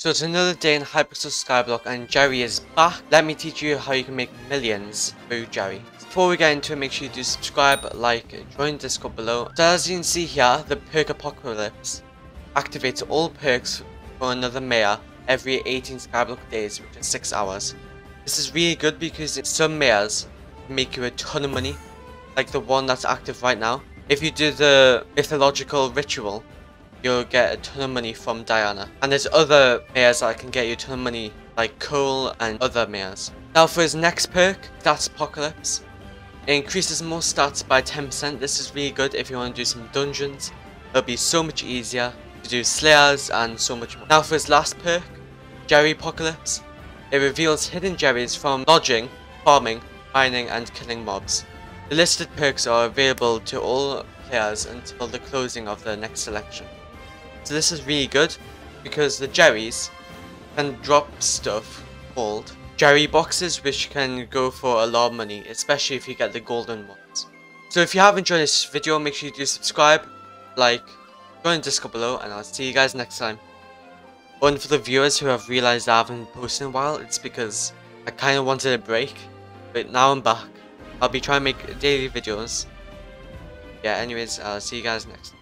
So it's another day in Hypixel Skyblock and Jerry is back. Let me teach you how you can make millions through Jerry. Before we get into it, make sure you do subscribe, like, join the Discord below. So as you can see here, the Perk Apocalypse activates all perks for another mayor every 18 Skyblock days, which is 6 hours. This is really good because some mayors make you a ton of money, like the one that's active right now. If you do the mythological ritual, you'll get a ton of money from Diana. And there's other mayors that can get you a ton of money, like Cole and other mayors. Now for his next perk, Statspocalypse. It increases more stats by 10%. This is really good if you want to do some dungeons. It'll be so much easier to do slayers and so much more. Now for his last perk, Jerrypocalypse. It reveals hidden Jerrys from lodging, farming, mining and killing mobs. The listed perks are available to all players until the closing of the next selection. So this is really good because the Jerrys can drop stuff called Jerry boxes, which can go for a lot of money, especially if you get the golden ones. So if you have enjoyed this video, make sure you do subscribe, like, join the Discord below, and I'll see you guys next time. Oh, and for the viewers who have realized I haven't posted in a while, it's because I kind of wanted a break, but now I'm back. I'll be trying to make daily videos. Yeah, anyways, I'll see you guys next time.